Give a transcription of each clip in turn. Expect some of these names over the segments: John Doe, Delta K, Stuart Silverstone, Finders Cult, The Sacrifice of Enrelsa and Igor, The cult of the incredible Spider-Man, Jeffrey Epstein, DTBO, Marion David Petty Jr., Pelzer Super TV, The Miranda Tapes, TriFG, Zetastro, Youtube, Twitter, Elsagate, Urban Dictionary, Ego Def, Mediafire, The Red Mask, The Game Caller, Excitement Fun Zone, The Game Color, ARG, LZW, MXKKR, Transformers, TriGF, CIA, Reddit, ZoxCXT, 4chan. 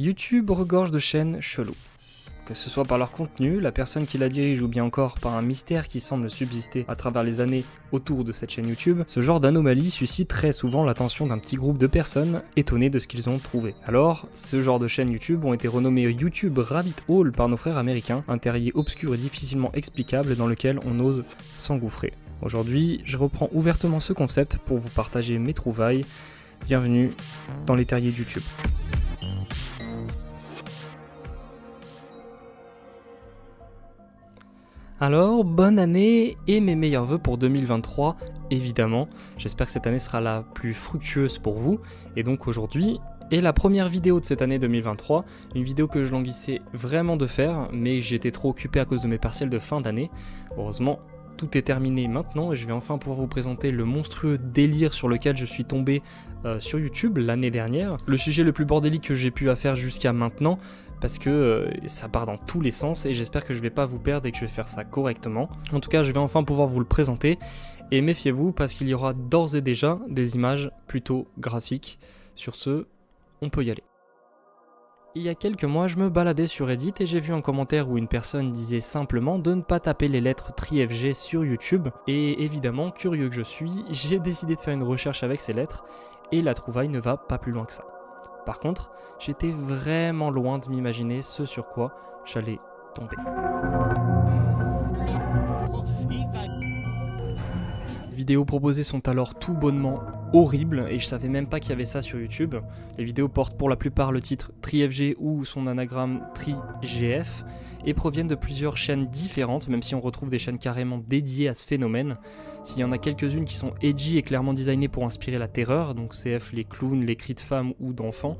YouTube regorge de chaînes cheloues. Que ce soit par leur contenu, la personne qui la dirige ou bien encore par un mystère qui semble subsister à travers les années autour de cette chaîne YouTube, ce genre d'anomalie suscite très souvent l'attention d'un petit groupe de personnes étonnées de ce qu'ils ont trouvé. Alors, ce genre de chaînes YouTube ont été renommées YouTube Rabbit Hole par nos frères américains, un terrier obscur et difficilement explicable dans lequel on ose s'engouffrer. Aujourd'hui, je reprends ouvertement ce concept pour vous partager mes trouvailles. Bienvenue dans les terriers YouTube. Alors, bonne année et mes meilleurs voeux pour 2023, évidemment. J'espère que cette année sera la plus fructueuse pour vous. Et donc aujourd'hui est la première vidéo de cette année 2023, une vidéo que je languissais vraiment de faire, mais j'étais trop occupé à cause de mes partiels de fin d'année. Heureusement, tout est terminé maintenant et je vais enfin pouvoir vous présenter le monstrueux délire sur lequel je suis tombé sur YouTube l'année dernière. Le sujet le plus bordélique que j'ai pu à faire jusqu'à maintenant, parce que ça part dans tous les sens et j'espère que je vais pas vous perdre et que je vais faire ça correctement. En tout cas, je vais enfin pouvoir vous le présenter et méfiez-vous parce qu'il y aura d'ores et déjà des images plutôt graphiques. Sur ce, on peut y aller. Il y a quelques mois, je me baladais sur Reddit et j'ai vu un commentaire où une personne disait simplement de ne pas taper les lettres TriFG sur YouTube. Et évidemment, curieux que je suis, j'ai décidé de faire une recherche avec ces lettres et la trouvaille ne va pas plus loin que ça. Par contre, j'étais vraiment loin de m'imaginer ce sur quoi j'allais tomber. Les vidéos proposées sont alors tout bonnement horrible et je savais même pas qu'il y avait ça sur YouTube. Les vidéos portent pour la plupart le titre TriFG ou son anagramme TriGF et proviennent de plusieurs chaînes différentes, même si on retrouve des chaînes carrément dédiées à ce phénomène. S'il y en a quelques-unes qui sont edgy et clairement designées pour inspirer la terreur, donc CF les clowns, les cris de femmes ou d'enfants,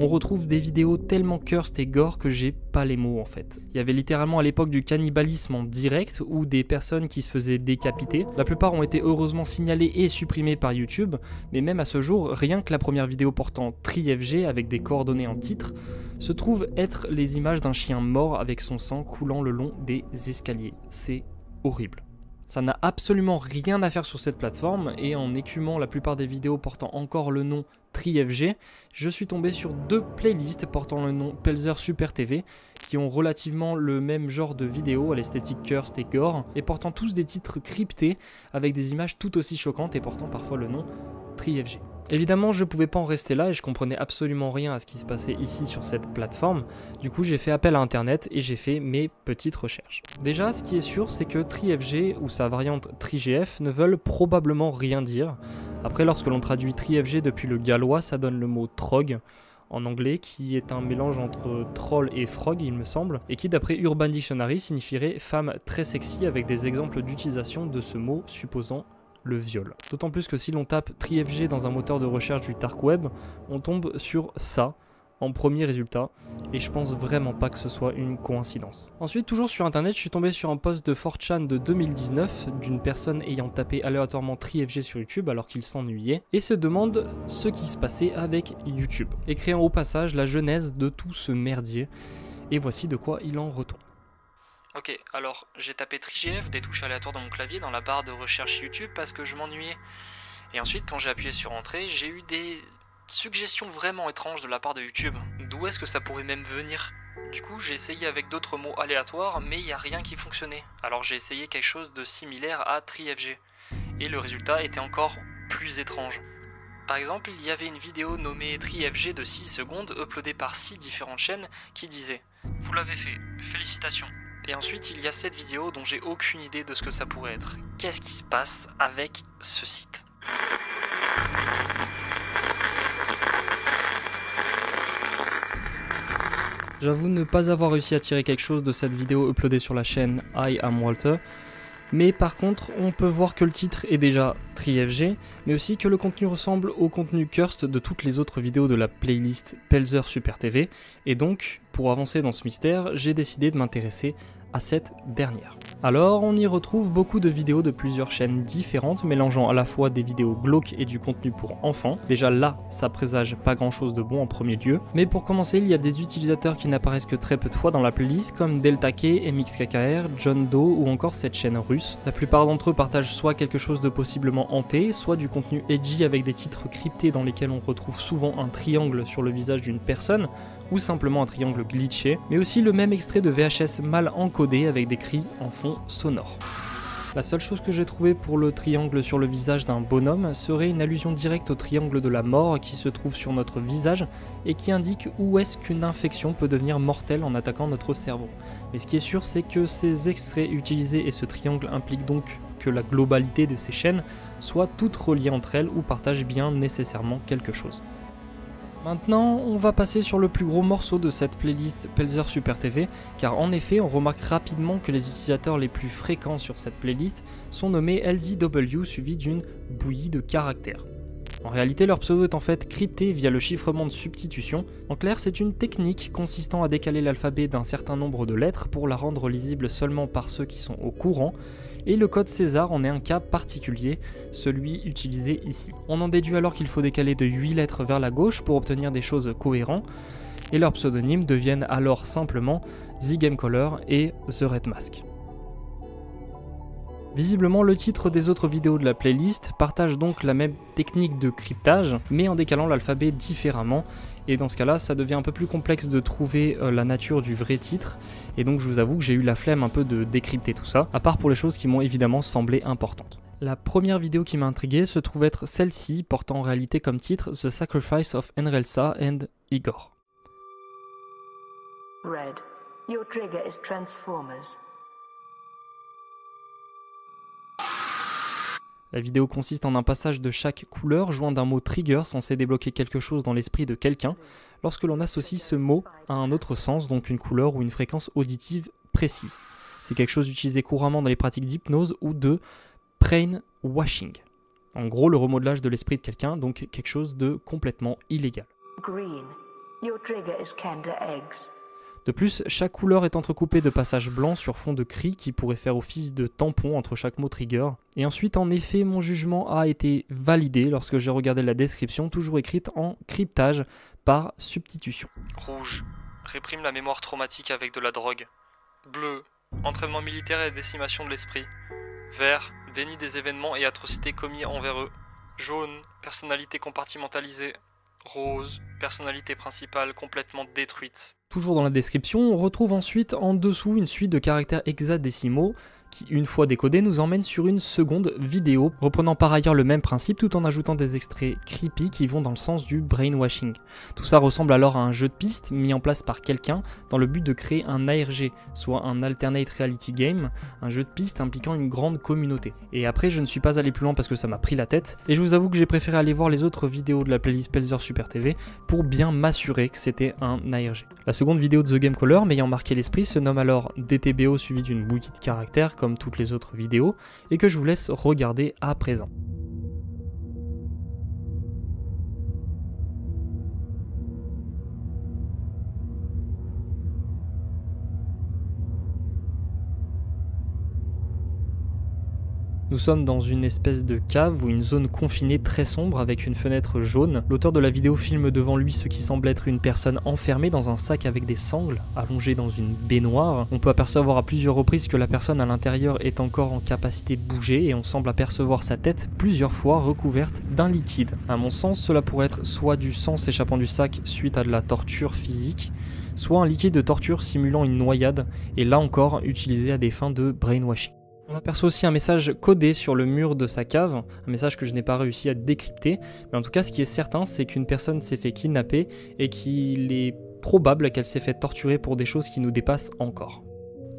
on retrouve des vidéos tellement cursed et gore que j'ai pas les mots en fait. Il y avait littéralement à l'époque du cannibalisme en direct ou des personnes qui se faisaient décapiter. La plupart ont été heureusement signalées et supprimées par YouTube, mais même à ce jour, rien que la première vidéo portant TriFG avec des coordonnées en titre se trouve être les images d'un chien mort avec son sang coulant le long des escaliers. C'est horrible. Ça n'a absolument rien à faire sur cette plateforme et en écumant la plupart des vidéos portant encore le nom TriFG, je suis tombé sur deux playlists portant le nom Pelzer Super TV qui ont relativement le même genre de vidéos à l'esthétique cursed et gore et portant tous des titres cryptés avec des images tout aussi choquantes et portant parfois le nom TriFG. Évidemment, je pouvais pas en rester là et je comprenais absolument rien à ce qui se passait ici sur cette plateforme. Du coup, j'ai fait appel à internet et j'ai fait mes petites recherches. Déjà, ce qui est sûr, c'est que TriFG ou sa variante TriGF ne veulent probablement rien dire. Après, lorsque l'on traduit TriFG depuis le gallois, ça donne le mot trog en anglais, qui est un mélange entre troll et frog, il me semble, et qui, d'après Urban Dictionary, signifierait femme très sexy avec des exemples d'utilisation de ce mot supposant le viol. D'autant plus que si l'on tape TriFG dans un moteur de recherche du dark web, on tombe sur ça en premier résultat, et je pense vraiment pas que ce soit une coïncidence. Ensuite, toujours sur internet, je suis tombé sur un post de 4chan de 2019 d'une personne ayant tapé aléatoirement TriFG sur YouTube alors qu'il s'ennuyait, et se demande ce qui se passait avec YouTube, écriant au passage la genèse de tout ce merdier, et voici de quoi il en retourne. Ok, alors j'ai tapé TriGF, des touches aléatoires dans mon clavier, dans la barre de recherche YouTube parce que je m'ennuyais. Et ensuite, quand j'ai appuyé sur Entrée, j'ai eu des suggestions vraiment étranges de la part de YouTube. D'où est-ce que ça pourrait même venir? Du coup, j'ai essayé avec d'autres mots aléatoires, mais il n'y a rien qui fonctionnait. Alors j'ai essayé quelque chose de similaire à TriFG. Et le résultat était encore plus étrange. Par exemple, il y avait une vidéo nommée TriFG de 6 secondes, uploadée par 6 différentes chaînes, qui disait « Vous l'avez fait, félicitations ». Et ensuite, il y a cette vidéo dont j'ai aucune idée de ce que ça pourrait être. Qu'est-ce qui se passe avec ce site? J'avoue ne pas avoir réussi à tirer quelque chose de cette vidéo uploadée sur la chaîne I Am Walter, mais par contre, on peut voir que le titre est déjà TriFG, mais aussi que le contenu ressemble au contenu cursed de toutes les autres vidéos de la playlist Pelzer Super TV, et donc, pour avancer dans ce mystère, j'ai décidé de m'intéresser à cette dernière. Alors, on y retrouve beaucoup de vidéos de plusieurs chaînes différentes, mélangeant à la fois des vidéos glauques et du contenu pour enfants. Déjà là, ça présage pas grand chose de bon en premier lieu. Mais pour commencer, il y a des utilisateurs qui n'apparaissent que très peu de fois dans la playlist, comme Delta K, MXKKR, John Doe ou encore cette chaîne russe. La plupart d'entre eux partagent soit quelque chose de possiblement hanté, soit du contenu edgy avec des titres cryptés dans lesquels on retrouve souvent un triangle sur le visage d'une personne, ou simplement un triangle glitché, mais aussi le même extrait de VHS mal encodé avec des cris en fond sonore. La seule chose que j'ai trouvée pour le triangle sur le visage d'un bonhomme serait une allusion directe au triangle de la mort qui se trouve sur notre visage et qui indique où est-ce qu'une infection peut devenir mortelle en attaquant notre cerveau. Mais ce qui est sûr, c'est que ces extraits utilisés et ce triangle impliquent donc que la globalité de ces chaînes soit toutes reliées entre elles ou partagent bien nécessairement quelque chose. Maintenant, on va passer sur le plus gros morceau de cette playlist Pelzer Super TV, car en effet, on remarque rapidement que les utilisateurs les plus fréquents sur cette playlist sont nommés LZW suivi d'une bouillie de caractères. En réalité, leur pseudo est en fait crypté via le chiffrement de substitution. En clair, c'est une technique consistant à décaler l'alphabet d'un certain nombre de lettres pour la rendre lisible seulement par ceux qui sont au courant, et le code César en est un cas particulier, celui utilisé ici. On en déduit alors qu'il faut décaler de 8 lettres vers la gauche pour obtenir des choses cohérentes, et leurs pseudonymes deviennent alors simplement The Game Color et The Red Mask. Visiblement, le titre des autres vidéos de la playlist partage donc la même technique de cryptage, mais en décalant l'alphabet différemment, et dans ce cas-là, ça devient un peu plus complexe de trouver la nature du vrai titre, et donc je vous avoue que j'ai eu la flemme un peu de décrypter tout ça, à part pour les choses qui m'ont évidemment semblé importantes. La première vidéo qui m'a intrigué se trouve être celle-ci, portant en réalité comme titre The Sacrifice of Enrelsa and Igor. Red, your trigger is Transformers. La vidéo consiste en un passage de chaque couleur joint d'un mot trigger censé débloquer quelque chose dans l'esprit de quelqu'un lorsque l'on associe ce mot à un autre sens, donc une couleur ou une fréquence auditive précise. C'est quelque chose utilisé couramment dans les pratiques d'hypnose ou de brainwashing. En gros, le remodelage de l'esprit de quelqu'un, donc quelque chose de complètement illégal. Green. Your trigger is candor eggs. De plus, chaque couleur est entrecoupée de passages blancs sur fond de cris qui pourraient faire office de tampon entre chaque mot trigger. Et ensuite, en effet, mon jugement a été validé lorsque j'ai regardé la description, toujours écrite en cryptage par substitution. Rouge, réprime la mémoire traumatique avec de la drogue. Bleu, entraînement militaire et décimation de l'esprit. Vert, déni des événements et atrocités commis envers eux. Jaune, personnalité compartimentalisée. Rose, personnalité principale complètement détruite. Toujours dans la description, on retrouve ensuite en dessous une suite de caractères hexadécimaux qui, une fois décodés, nous emmène sur une seconde vidéo, reprenant par ailleurs le même principe tout en ajoutant des extraits creepy qui vont dans le sens du brainwashing. Tout ça ressemble alors à un jeu de piste mis en place par quelqu'un dans le but de créer un ARG, soit un Alternate Reality Game, un jeu de piste impliquant une grande communauté. Et après, je ne suis pas allé plus loin parce que ça m'a pris la tête, et je vous avoue que j'ai préféré aller voir les autres vidéos de la playlist Pelzer Super TV pour bien m'assurer que c'était un ARG. La seconde vidéo de The Game Color m'ayant marqué l'esprit se nomme alors DTBO suivi d'une bouillie de caractères, comme toutes les autres vidéos, et que je vous laisse regarder à présent. Nous sommes dans une espèce de cave ou une zone confinée très sombre avec une fenêtre jaune. L'auteur de la vidéo filme devant lui ce qui semble être une personne enfermée dans un sac avec des sangles, allongée dans une baignoire. On peut apercevoir à plusieurs reprises que la personne à l'intérieur est encore en capacité de bouger et on semble apercevoir sa tête plusieurs fois recouverte d'un liquide. À mon sens, cela pourrait être soit du sang s'échappant du sac suite à de la torture physique, soit un liquide de torture simulant une noyade et là encore utilisé à des fins de brainwashing. On aperçoit aussi un message codé sur le mur de sa cave, un message que je n'ai pas réussi à décrypter, mais en tout cas ce qui est certain c'est qu'une personne s'est fait kidnapper et qu'il est probable qu'elle s'est fait torturer pour des choses qui nous dépassent encore.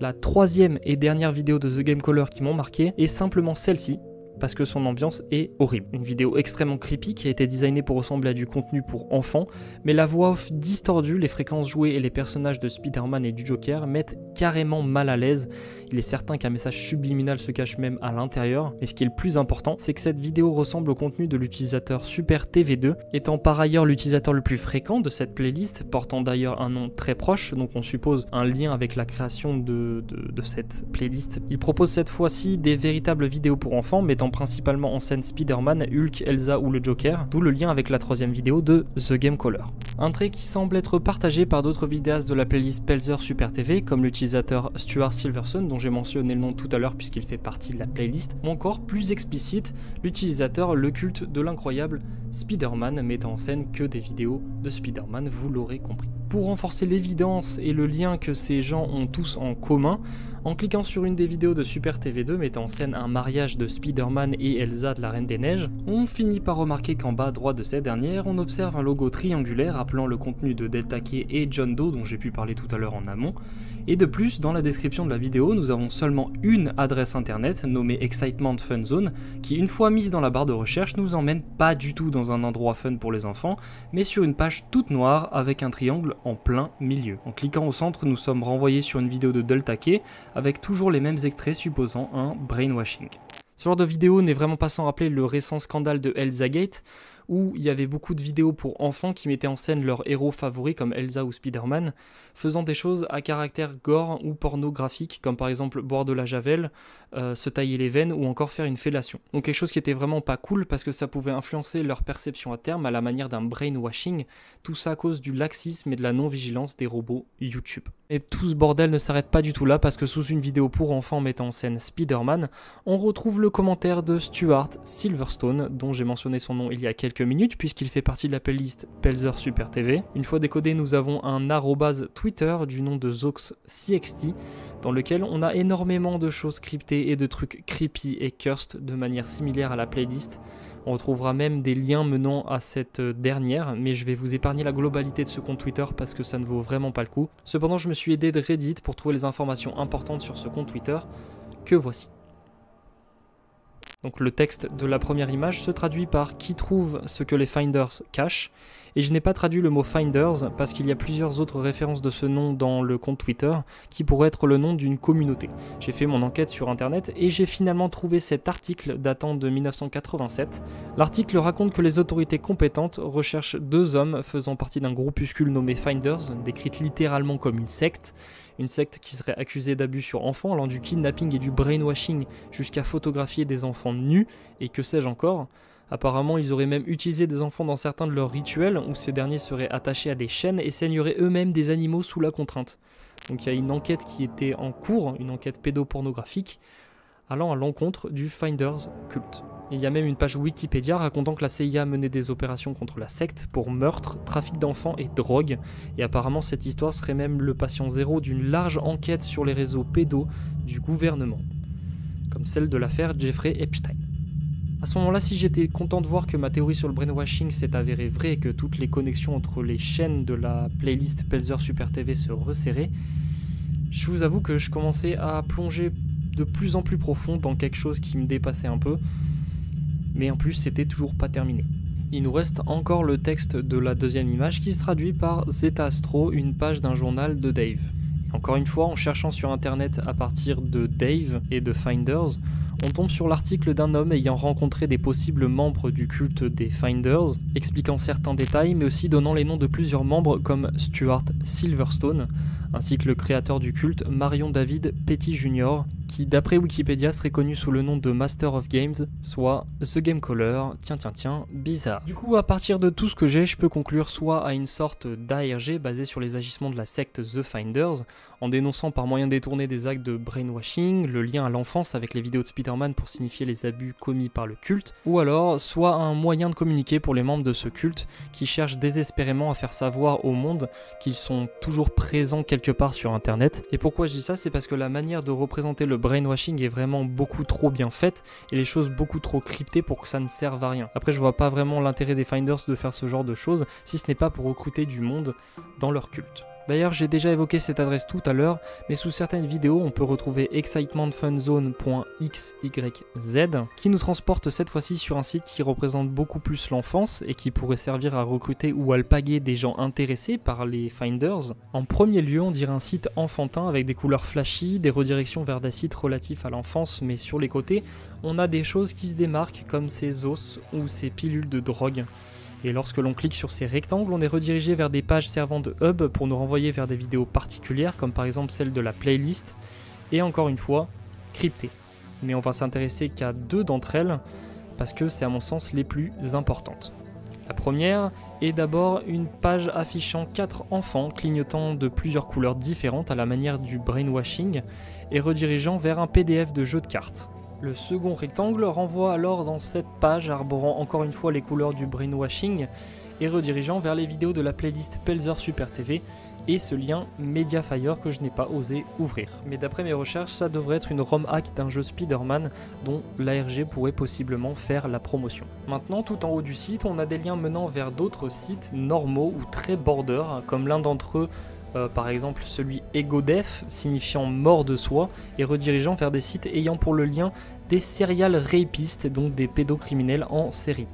La troisième et dernière vidéo de The Game Caller qui m'ont marqué est simplement celle-ci, parce que son ambiance est horrible. Une vidéo extrêmement creepy qui a été designée pour ressembler à du contenu pour enfants, mais la voix off distordue, les fréquences jouées et les personnages de Spider-Man et du Joker mettent carrément mal à l'aise. Il est certain qu'un message subliminal se cache même à l'intérieur, mais ce qui est le plus important, c'est que cette vidéo ressemble au contenu de l'utilisateur Super TV2, étant par ailleurs l'utilisateur le plus fréquent de cette playlist, portant d'ailleurs un nom très proche, donc on suppose un lien avec la création de cette playlist. Il propose cette fois-ci des véritables vidéos pour enfants, mettant principalement en scène Spider-Man, Hulk, Elsa ou le Joker, d'où le lien avec la troisième vidéo de The Game Color. Un trait qui semble être partagé par d'autres vidéastes de la playlist Pelzer Super TV, comme l'utilisateur Stuart Silverson, dont j'ai mentionné le nom tout à l'heure puisqu'il fait partie de la playlist, ou encore plus explicite, l'utilisateur Le Culte de l'Incroyable Spider-Man, mettant en scène que des vidéos de Spider-Man, vous l'aurez compris. Pour renforcer l'évidence et le lien que ces gens ont tous en commun, en cliquant sur une des vidéos de Super TV2 mettant en scène un mariage de Spider-Man et Elsa de la Reine des Neiges, on finit par remarquer qu'en bas à droite de cette dernière, on observe un logo triangulaire rappelant le contenu de Delta K et John Doe dont j'ai pu parler tout à l'heure en amont, et de plus, dans la description de la vidéo, nous avons seulement une adresse internet nommée Excitement Fun Zone, qui une fois mise dans la barre de recherche nous emmène pas du tout dans un endroit fun pour les enfants, mais sur une page toute noire avec un triangle en plein milieu. En cliquant au centre, nous sommes renvoyés sur une vidéo de Delta K, avec toujours les mêmes extraits supposant un brainwashing. Ce genre de vidéo n'est vraiment pas sans rappeler le récent scandale de Elsagate, où il y avait beaucoup de vidéos pour enfants qui mettaient en scène leurs héros favoris comme Elsa ou Spider-Man, faisant des choses à caractère gore ou pornographique, comme par exemple boire de la javel, se tailler les veines ou encore faire une fellation. Donc quelque chose qui était vraiment pas cool parce que ça pouvait influencer leur perception à terme à la manière d'un brainwashing, tout ça à cause du laxisme et de la non-vigilance des robots YouTube. Et tout ce bordel ne s'arrête pas du tout là parce que sous une vidéo pour enfants mettant en scène Spider-Man, on retrouve le commentaire de Stuart Silverstone, dont j'ai mentionné son nom il y a quelques minutes puisqu'il fait partie de la playlist Pelzer Super TV. Une fois décodé, nous avons un @Twitter du nom de ZoxCXT dans lequel on a énormément de choses cryptées et de trucs creepy et cursed de manière similaire à la playlist. On retrouvera même des liens menant à cette dernière, mais je vais vous épargner la globalité de ce compte Twitter parce que ça ne vaut vraiment pas le coup. Cependant, je me suis aidé de Reddit pour trouver les informations importantes sur ce compte Twitter que voici. Donc le texte de la première image se traduit par « qui trouve ce que les Finders cachent » et je n'ai pas traduit le mot « Finders » parce qu'il y a plusieurs autres références de ce nom dans le compte Twitter qui pourrait être le nom d'une communauté. J'ai fait mon enquête sur internet et j'ai finalement trouvé cet article datant de 1987. L'article raconte que les autorités compétentes recherchent deux hommes faisant partie d'un groupuscule nommé Finders, décrite littéralement comme une secte qui serait accusée d'abus sur enfants, allant du kidnapping et du brainwashing jusqu'à photographier des enfants nus, et que sais-je encore. Apparemment, ils auraient même utilisé des enfants dans certains de leurs rituels, où ces derniers seraient attachés à des chaînes et saigneraient eux-mêmes des animaux sous la contrainte. Donc il y a une enquête qui était en cours, une enquête pédopornographique, allant à l'encontre du Finders Cult. Il y a même une page Wikipédia racontant que la CIA menait des opérations contre la secte pour meurtre, trafic d'enfants et drogue, et apparemment cette histoire serait même le patient zéro d'une large enquête sur les réseaux pédos du gouvernement, comme celle de l'affaire Jeffrey Epstein. À ce moment-là, si j'étais content de voir que ma théorie sur le brainwashing s'est avérée vraie et que toutes les connexions entre les chaînes de la playlist Pelzer Super TV se resserraient, je vous avoue que je commençais à plonger de plus en plus profond dans quelque chose qui me dépassait un peu, mais en plus c'était toujours pas terminé. Il nous reste encore le texte de la deuxième image qui se traduit par Zetastro, une page d'un journal de Dave. Et encore une fois, en cherchant sur internet à partir de Dave et de Finders, on tombe sur l'article d'un homme ayant rencontré des possibles membres du culte des Finders, expliquant certains détails mais aussi donnant les noms de plusieurs membres comme Stuart Silverstone, ainsi que le créateur du culte Marion David Petty Jr., qui d'après Wikipédia serait connu sous le nom de Master of Games, soit The Game Color, tiens, bizarre. Du coup, à partir de tout ce que j'ai, je peux conclure soit à une sorte d'ARG basée sur les agissements de la secte The Finders, en dénonçant par moyen détourné des actes de brainwashing, le lien à l'enfance avec les vidéos de Spider-Man pour signifier les abus commis par le culte, ou alors soit un moyen de communiquer pour les membres de ce culte qui cherchent désespérément à faire savoir au monde qu'ils sont toujours présents quelque part sur internet. Et pourquoi je dis ça, c'est parce que la manière de représenter le brainwashing est vraiment beaucoup trop bien faite et les choses beaucoup trop cryptées pour que ça ne serve à rien. Après, je vois pas vraiment l'intérêt des Finders de faire ce genre de choses si ce n'est pas pour recruter du monde dans leur culte. D'ailleurs, j'ai déjà évoqué cette adresse tout à l'heure, mais sous certaines vidéos, on peut retrouver excitementfunzone.xyz qui nous transporte cette fois-ci sur un site qui représente beaucoup plus l'enfance et qui pourrait servir à recruter ou à alpaguer des gens intéressés par les Finders. En premier lieu, on dirait un site enfantin avec des couleurs flashy, des redirections vers des sites relatifs à l'enfance, mais sur les côtés, on a des choses qui se démarquent comme ces os ou ces pilules de drogue. Et lorsque l'on clique sur ces rectangles, on est redirigé vers des pages servant de hub pour nous renvoyer vers des vidéos particulières, comme par exemple celle de la playlist, et encore une fois, cryptée. mais on va s'intéresser qu'à deux d'entre elles, parce que c'est à mon sens les plus importantes. La première est d'abord une page affichant 4 enfants clignotant de plusieurs couleurs différentes à la manière du brainwashing et redirigeant vers un PDF de jeu de cartes. Le second rectangle renvoie alors dans cette page arborant encore une fois les couleurs du brainwashing et redirigeant vers les vidéos de la playlist Pelzer Super TV et ce lien Mediafire que je n'ai pas osé ouvrir. Mais d'après mes recherches, ça devrait être une ROM hack d'un jeu Spider-Man dont l'ARG pourrait possiblement faire la promotion. Maintenant, tout en haut du site, on a des liens menant vers d'autres sites normaux ou très border, comme l'un d'entre eux, par exemple celui Ego Def, signifiant mort de soi, et redirigeant vers des sites ayant pour le lien des serial rapistes, donc des pédocriminels en série.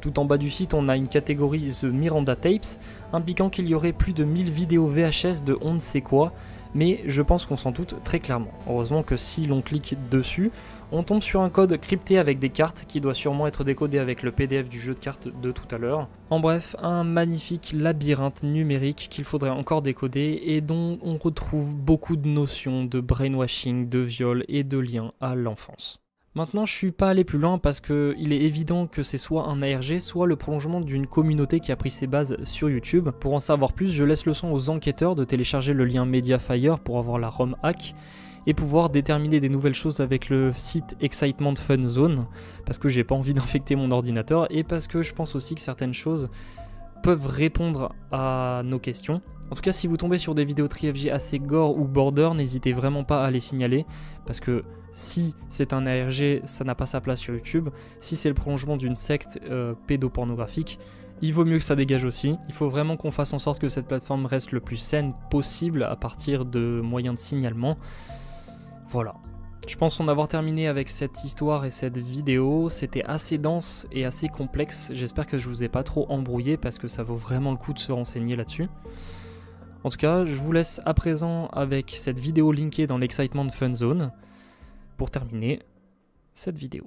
Tout en bas du site, on a une catégorie The Miranda Tapes, impliquant qu'il y aurait plus de 1000 vidéos VHS de on ne sait quoi, mais je pense qu'on s'en doute très clairement. Heureusement que si l'on clique dessus, on tombe sur un code crypté avec des cartes qui doit sûrement être décodé avec le PDF du jeu de cartes de tout à l'heure. En bref, un magnifique labyrinthe numérique qu'il faudrait encore décoder et dont on retrouve beaucoup de notions de brainwashing, de viol et de liens à l'enfance. Maintenant, je suis pas allé plus loin parce qu'il est évident que c'est soit un ARG, soit le prolongement d'une communauté qui a pris ses bases sur YouTube. Pour en savoir plus, je laisse le soin aux enquêteurs de télécharger le lien Mediafire pour avoir la ROM hack et pouvoir déterminer des nouvelles choses avec le site Excitement Fun Zone, parce que j'ai pas envie d'infecter mon ordinateur et parce que je pense aussi que certaines choses peuvent répondre à nos questions. En tout cas, si vous tombez sur des vidéos TriFG assez gore ou border, n'hésitez vraiment pas à les signaler, parce que si c'est un ARG, ça n'a pas sa place sur YouTube. Si c'est le prolongement d'une secte pédopornographique, il vaut mieux que ça dégage aussi. Il faut vraiment qu'on fasse en sorte que cette plateforme reste le plus saine possible à partir de moyens de signalement. Voilà. Je pense en avoir terminé avec cette histoire et cette vidéo. C'était assez dense et assez complexe. J'espère que je vous ai pas trop embrouillé, parce que ça vaut vraiment le coup de se renseigner là-dessus. En tout cas, je vous laisse à présent avec cette vidéo linkée dans l'Excitement Fun Zone pour terminer cette vidéo.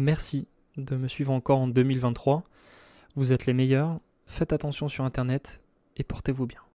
Merci de me suivre encore en 2023, vous êtes les meilleurs, faites attention sur internet et portez-vous bien.